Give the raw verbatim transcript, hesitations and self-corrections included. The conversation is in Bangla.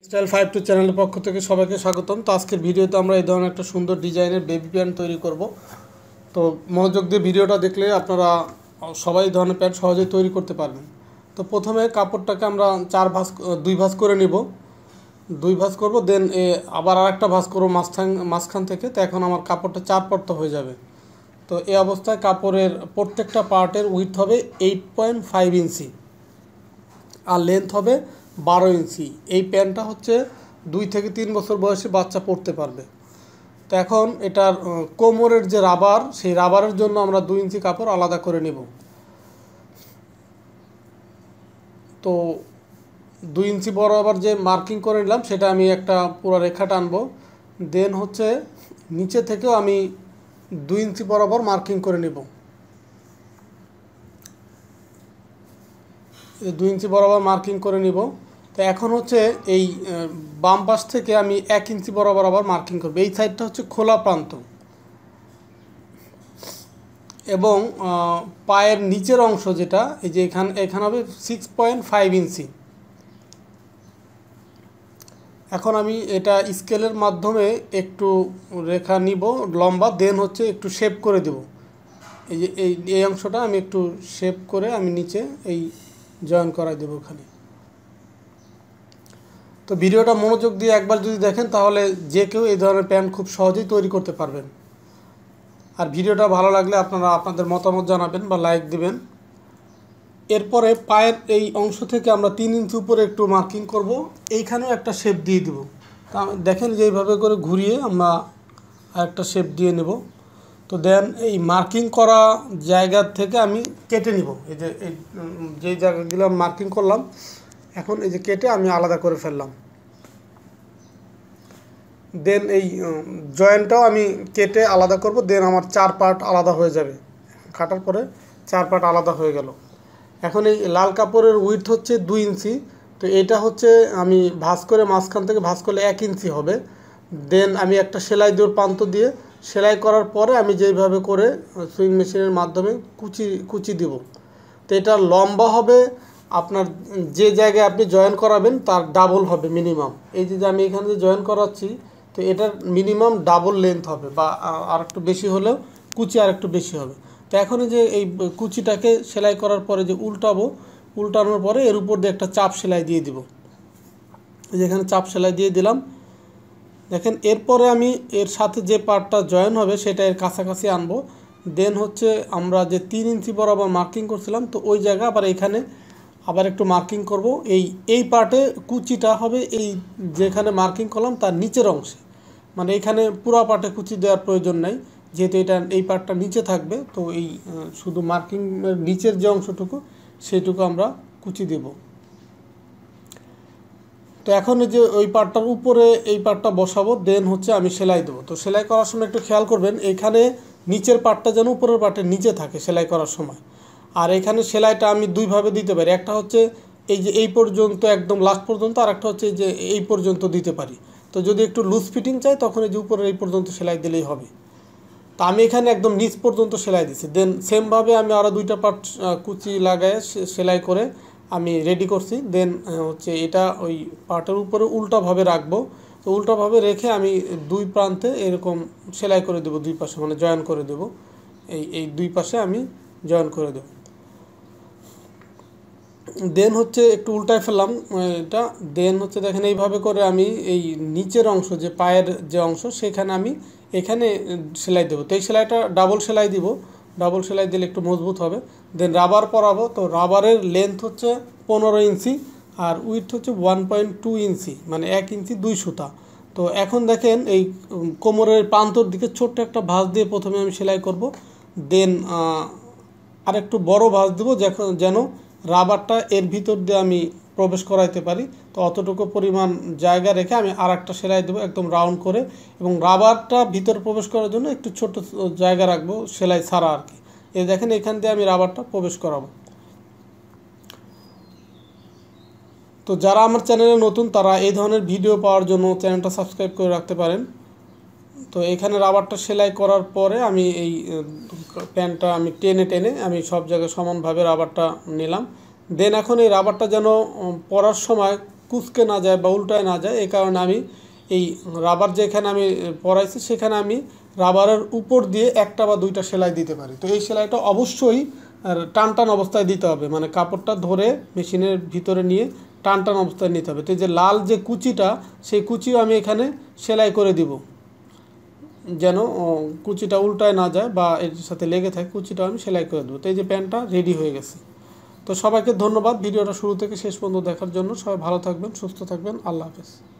টেক্সটাইল ফাইভ টু চ্যানেলের পক্ষ থেকে সবাইকে স্বাগতম। তো আজকের ভিডিওতে আমরা এই ধরনের একটা সুন্দর ডিজাইনের বেবি প্যান্ট তৈরি করব। তো মনোযোগ দিয়ে ভিডিওটা দেখলে আপনারা সবাই এই ধরনের প্যান্ট সহজেই তৈরি করতে পারবেন। তো প্রথমে কাপড়টাকে আমরা চার ভাঁজ দুই ভাঁজ করে নিব, দুই ভাঁজ করব, দেন আবার আর একটা ভাঁজ করব মাঝখান মাঝখান থেকে। তো এখন আমার কাপড়টা চার পর্ত হয়ে যাবে। তো এই অবস্থায় কাপড়ের প্রত্যেকটা পার্টের উইথ হবে এইট পয়েন্ট ফাইভ ইঞ্চি আর লেন্থ হবে বারো ইঞ্চি। এই প্যান্টটা হচ্ছে দুই থেকে তিন বছর বয়সী বাচ্চা পরতে পারবে। তো এখন এটার কোমরের যে রাবার, সেই রাবারের জন্য আমরা দুই ইঞ্চি কাপড় আলাদা করে নেব। তো দুই ইঞ্চি বরাবর যে মার্কিং করে নিলাম সেটা আমি একটা পুরো রেখা টানব, দেন হচ্ছে নিচে থেকেও আমি দুই ইঞ্চি বরাবর মার্কিং করে নেব। দুই ইঞ্চি বরাবর মার্কিং করে নিব। তো এখন হচ্ছে এই বাম পাশ থেকে আমি এক ইঞ্চি বরাবর আবার মার্কিং করব। এই সাইডটা হচ্ছে খোলা প্রান্ত এবং পায়ের নিচের অংশ যেটা, এই যে এখান এখানে হবে সিক্স পয়েন্ট ফাইভ ইঞ্চি। এখন আমি এটা স্কেলের মাধ্যমে একটু রেখা নিব লম্বা, দেন হচ্ছে একটু শেপ করে দেব। এই যে এই এই অংশটা আমি একটু শেপ করে আমি নিচে এই জয়েন করাই দেবো ওখানে। তো ভিডিওটা মনোযোগ দিয়ে একবার যদি দেখেন তাহলে যে কেউ এই ধরনের প্যান্ট খুব সহজেই তৈরি করতে পারবেন। আর ভিডিওটা ভালো লাগলে আপনারা আপনাদের মতামত জানাবেন বা লাইক দিবেন। এরপরে পায়ের এই অংশ থেকে আমরা তিন ইঞ্চি উপরে একটু মার্কিং করব, এইখানেও একটা শেপ দিয়ে দেবো। তা দেখেন যে এইভাবে করে ঘুরিয়ে আমরা একটা শেপ দিয়ে নেব। তো দেন এই মার্কিং করা জায়গা থেকে আমি কেটে নিব। এই যে এই যেই জায়গাগুলো মার্কিং করলাম এখন এই যে কেটে আমি আলাদা করে ফেললাম। দেন এই জয়েন্টটাও আমি কেটে আলাদা করব, দেন আমার চার পার্ট আলাদা হয়ে যাবে। কাটার পরে চার পার্ট আলাদা হয়ে গেল। এখন এই লাল কাপড়ের উইডথ হচ্ছে দুই ইঞ্চি। তো এটা হচ্ছে আমি ভাঁজ করে মাঝখান থেকে ভাঁজ করলে এক ইঞ্চি হবে। দেন আমি একটা সেলাই দিয়ে প্রান্ত দিয়ে সেলাই করার পরে আমি যেইভাবে করে সুইং মেশিনের মাধ্যমে কুচি কুচি দিব। তো এটা লম্বা হবে আপনার যে জায়গায় আপনি জয়েন করাবেন তার ডাবল হবে মিনিমাম। এই যে আমি এখানে যে জয়েন করাচ্ছি, তো এটার মিনিমাম ডাবল লেন্থ হবে বা আর একটু বেশি হলেও কুচি আর একটু বেশি হবে। তো এখন যে এই কুচিটাকে সেলাই করার পরে যে উল্টাবো, উল্টানোর পরে এর উপর দিয়ে একটা চাপ সেলাই দিয়ে দিব। যেখানে চাপ সেলাই দিয়ে দিলাম দেখেন। এরপরে আমি এর সাথে যে পার্টটা জয়েন হবে সেটা এর কাছাকাছি আনবো। দেন হচ্ছে আমরা যে তিন ইঞ্চি বরাবর মার্কিং করছিলাম, তো ওই জায়গা আবার এখানে আবার একটু মার্কিং করব। এই এই পার্টে কুচিটা হবে এই যেখানে মার্কিং করলাম তার নিচের অংশে, মানে এখানে পুরো পার্টে কুচি দেওয়ার প্রয়োজন নাই, যেহেতু এটা এই পার্টটা নিচে থাকবে। তো এই শুধু মার্কিংয়ের নিচের যে অংশটুকু সেটুকু আমরা কুচি দেবো। তো এখন যে ওই পার্টটার উপরে এই পার্টটা বসাবো, দেন হচ্ছে আমি সেলাই দেবো। তো সেলাই করার সময় একটু খেয়াল করবেন এখানে নিচের পার্টটা যেন উপরের পার্টের নিচে থাকে সেলাই করার সময়। আর এখানে সেলাইটা আমি দুইভাবে দিতে পারি, একটা হচ্ছে এই যে এই পর্যন্ত একদম লাস্ট পর্যন্ত, আর একটা হচ্ছে যে এই পর্যন্ত দিতে পারি। তো যদি একটু লুজ ফিটিং চাই তখন এই যে উপরের এই পর্যন্ত সেলাই দিলেই হবে। তো আমি এখানে একদম নিচ পর্যন্ত সেলাই দিচ্ছি। দেন সেমভাবে আমি আরও দুইটা পার্ট কুচি লাগায় সেলাই করে আমি রেডি করছি। দেন হচ্ছে এটা ওই পার্টের উপরে উল্টাভাবে রাখবো। তো উল্টাভাবে রেখে আমি দুই প্রান্তে এরকম সেলাই করে দেবো, দুই পাশে মানে জয়েন করে দেবো। এই এই দুই পাশে আমি জয়েন করে দেবো। দেন হচ্ছে একটু উল্টায় ফেললাম এটা। দেন হচ্ছে দেখেন এইভাবে করে আমি এই নিচের অংশ যে পায়ের যে অংশ সেখানে আমি এখানে সেলাই দেবো। তো এই সেলাইটা ডাবল সেলাই দিব, ডাবল সেলাই দিলে একটু মজবুত হবে। দেন রাবার পরাবো। তো রাবারের লেন্থ হচ্ছে পনেরো ইঞ্চি আর উইডথ হচ্ছে ওয়ান পয়েন্ট টু ইঞ্চি, মানে এক ইঞ্চি দুই সুতা। তো এখন দেখেন এই কোমরের প্রান্তর দিকে ছোট্ট একটা ভাঁজ দিয়ে প্রথমে আমি সেলাই করব। দেন আর একটু বড় ভাঁজ দেবো যেন রাবারটা এর ভিতর দিয়ে আমি প্রবেশ করাইতে পারি। তো অতটুকু পরিমাণ জায়গা রেখে আমি আর একটা সেলাই দেবো একদম রাউন্ড করে, এবং রাবারটা ভিতর প্রবেশ করার জন্য একটু ছোট জায়গা রাখবো সেলাই ছাড়া আর কি। এই দেখেন এখান দিয়ে আমি রাবারটা প্রবেশ করাবো। তো যারা আমার চ্যানেলে নতুন তারা এই ধরনের ভিডিও পাওয়ার জন্য চ্যানেলটা সাবস্ক্রাইব করে রাখতে পারেন। তো এখানে রাবারটা সেলাই করার পরে আমি এই প্যান্টটা আমি টেনে টেনে আমি সব জায়গায় সমানভাবে রাবারটা নিলাম। দেন এখন এই রাবারটা যেন পরার সময় কুচকে না যায় বা উল্টায় না যায় এই কারণে আমি এই রাবার যেখানে আমি পরাইছি সেখানে আমি রাবারের উপর দিয়ে একটা বা দুইটা সেলাই দিতে পারি। তো এই সেলাইটা অবশ্যই টান টান অবস্থায় দিতে হবে, মানে কাপড়টা ধরে মেশিনের ভিতরে নিয়ে টান টান অবস্থায় নিতে হবে। তো যে লাল যে কুচিটা সেই কুচিও আমি এখানে সেলাই করে দিব যেন কুচিটা উল্টায় না যায় বা এর সাথে লেগে থাকে, কুচিটা আমি সেলাই করে দেবো। তো এই যে প্যান্টটা রেডি হয়ে গেছে। তো সবাইকে ধন্যবাদ ভিডিওটা শুরু থেকে শেষ পর্যন্ত দেখার জন্য। সবাই ভালো থাকবেন, সুস্থ থাকবেন, আল্লাহ হাফেজ।